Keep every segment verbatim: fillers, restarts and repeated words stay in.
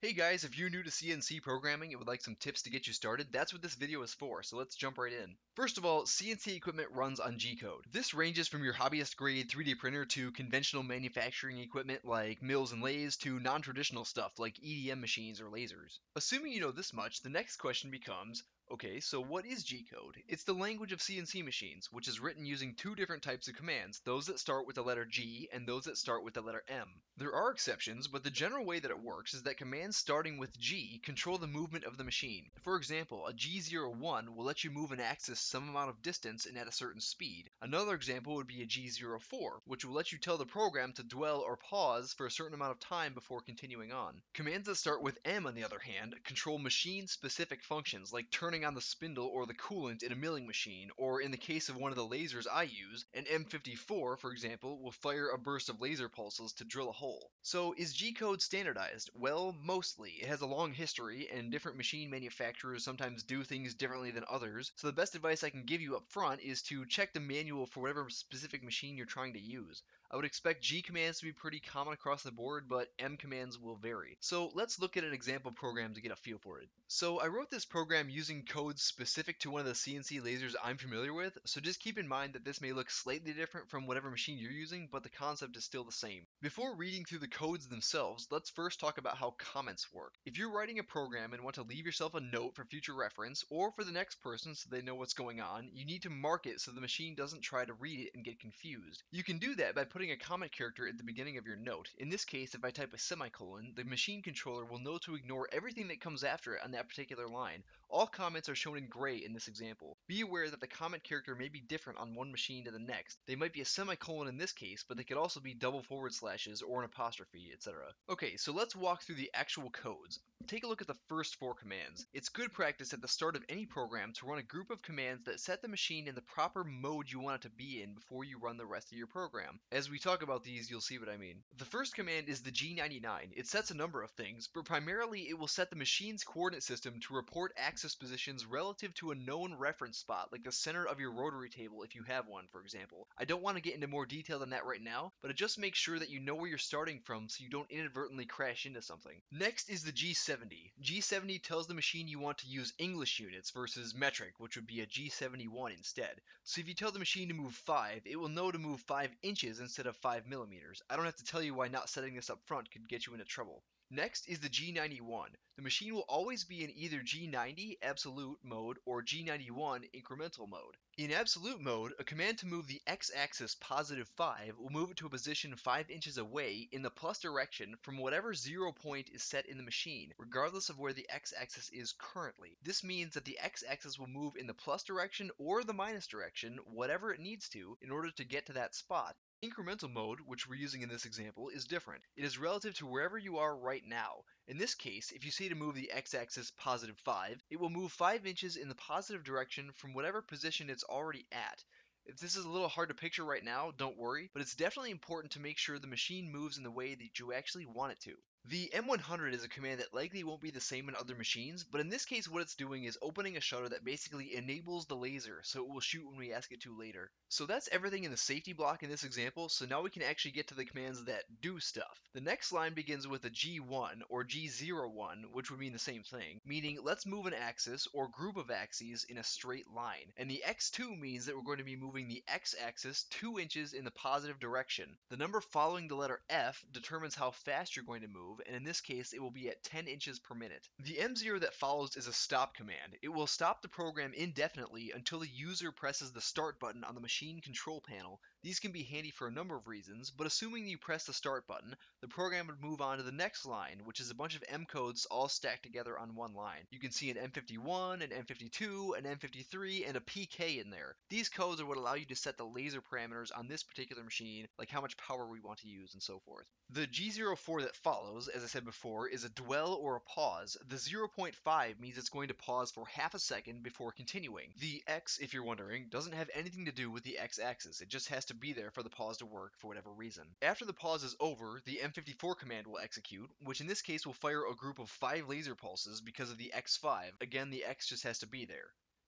Hey guys, if you're new to C N C programming and would like some tips to get you started, that's what this video is for, so let's jump right in. First of all, C N C equipment runs on G code. This ranges from your hobbyist grade three D printer to conventional manufacturing equipment like mills and lathes to non-traditional stuff like E D M machines or lasers. Assuming you know this much, the next question becomes, okay, so what is G code? It's the language of C N C machines, which is written using two different types of commands, those that start with the letter G and those that start with the letter M. There are exceptions, but the general way that it works is that commands starting with G control the movement of the machine. For example, a G zero one will let you move an axis some amount of distance and at a certain speed. Another example would be a G zero four, which will let you tell the program to dwell or pause for a certain amount of time before continuing on. Commands that start with M, on the other hand, control machine-specific functions like turning on the spindle or the coolant in a milling machine, or in the case of one of the lasers I use, an M fifty-four, for example, will fire a burst of laser pulses to drill a hole. So is G code standardized? Well, mostly. It has a long history, and different machine manufacturers sometimes do things differently than others, so the best advice I can give you up front is to check the manual for whatever specific machine you're trying to use. I would expect G commands to be pretty common across the board, but M commands will vary. So let's look at an example program to get a feel for it. So I wrote this program using codes specific to one of the C N C lasers I'm familiar with, so just keep in mind that this may look slightly different from whatever machine you're using, but the concept is still the same. Before reading through the codes themselves, let's first talk about how comments work. If you're writing a program and want to leave yourself a note for future reference, or for the next person so they know what's going on, you need to mark it so the machine doesn't try to read it and get confused. You can do that by putting putting a comment character at the beginning of your note. In this case, if I type a semicolon, the machine controller will know to ignore everything that comes after it on that particular line. All comments are shown in gray in this example. Be aware that the comment character may be different on one machine to the next. They might be a semicolon in this case, but they could also be double forward slashes or an apostrophe, et cetera. Okay, so let's walk through the actual codes. Take a look at the first four commands. It's good practice at the start of any program to run a group of commands that set the machine in the proper mode you want it to be in before you run the rest of your program. As we talk about these, you'll see what I mean. The first command is the G ninety-nine. It sets a number of things, but primarily it will set the machine's coordinate system to report axis positions relative to a known reference spot, like the center of your rotary table if you have one, for example. I don't want to get into more detail than that right now, but it just makes sure that you know where you're starting from so you don't inadvertently crash into something. Next is the G seventy. G seventy tells the machine you want to use English units versus metric, which would be a G seventy-one instead. So if you tell the machine to move five, it will know to move five inches instead of five millimeters. I don't have to tell you why not setting this up front could get you into trouble. Next is the G ninety-one. The machine will always be in either G ninety, absolute mode, or G ninety-one, incremental mode. In absolute mode, a command to move the x-axis positive five will move it to a position five inches away in the plus direction from whatever zero point is set in the machine, regardless of where the x-axis is currently. This means that the x-axis will move in the plus direction or the minus direction, whatever it needs to, in order to get to that spot. Incremental mode, which we're using in this example, is different. It is relative to wherever you are right now. In this case, if you say to move the x-axis positive five, it will move five inches in the positive direction from whatever position it's already at. If this is a little hard to picture right now, don't worry, but it's definitely important to make sure the machine moves in the way that you actually want it to. The M one hundred is a command that likely won't be the same in other machines, but in this case what it's doing is opening a shutter that basically enables the laser, so it will shoot when we ask it to later. So that's everything in the safety block in this example, so now we can actually get to the commands that do stuff. The next line begins with a G one, or G zero one, which would mean the same thing, meaning let's move an axis, or group of axes, in a straight line. And the X two means that we're going to be moving the x-axis two inches in the positive direction. The number following the letter F determines how fast you're going to move, and in this case it will be at ten inches per minute. The M zero that follows is a stop command. It will stop the program indefinitely until the user presses the start button on the machine control panel. These can be handy for a number of reasons, but assuming you press the start button, the program would move on to the next line, which is a bunch of M codes all stacked together on one line. You can see an M fifty-one, an M fifty-two, an M fifty-three, and a P K in there. These codes are what allow you to set the laser parameters on this particular machine, like how much power we want to use and so forth. The G zero four that follows, as I said before, is a dwell or a pause. The zero point five means it's going to pause for half a second before continuing. The X, if you're wondering, doesn't have anything to do with the X-axis. It just has to be there for the pause to work for whatever reason. After the pause is over, the M fifty-four command will execute, which in this case will fire a group of five laser pulses because of the X five. Again, the X just has to be there.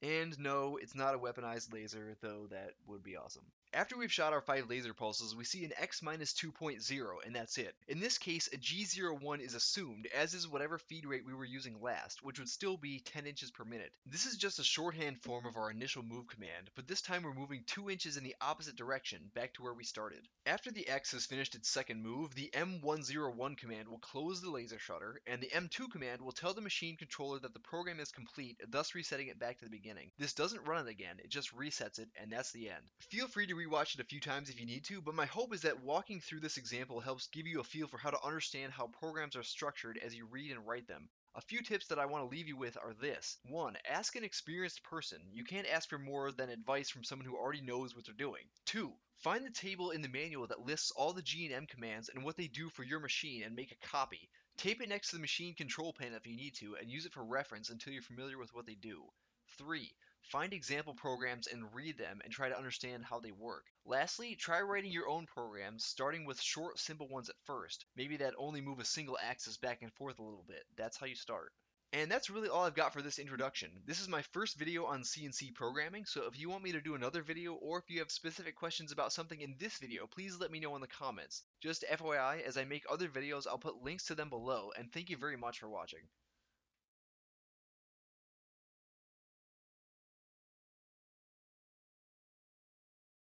And no, it's not a weaponized laser, though that would be awesome. After we've shot our five laser pulses, we see an X minus two point zero, and that's it. In this case, a G zero one is assumed, as is whatever feed rate we were using last, which would still be ten inches per minute. This is just a shorthand form of our initial move command, but this time we're moving two inches in the opposite direction, back to where we started. After the X has finished its second move, the M one zero one command will close the laser shutter, and the M two command will tell the machine controller that the program is complete, thus resetting it back to the beginning. This doesn't run it again, it just resets it, and that's the end. Feel free to rewatch it a few times if you need to, but my hope is that walking through this example helps give you a feel for how to understand how programs are structured as you read and write them. A few tips that I want to leave you with are this. one. Ask an experienced person. You can't ask for more than advice from someone who already knows what they're doing. two. Find the table in the manual that lists all the G and M commands and what they do for your machine and make a copy. Tape it next to the machine control panel if you need to and use it for reference until you're familiar with what they do. three. Find example programs and read them and try to understand how they work. Lastly, try writing your own programs, starting with short, simple ones at first. Maybe that only move a single axis back and forth a little bit. That's how you start. And that's really all I've got for this introduction. This is my first video on C N C programming, so if you want me to do another video or if you have specific questions about something in this video, please let me know in the comments. Just F Y I, as I make other videos, I'll put links to them below, and thank you very much for watching.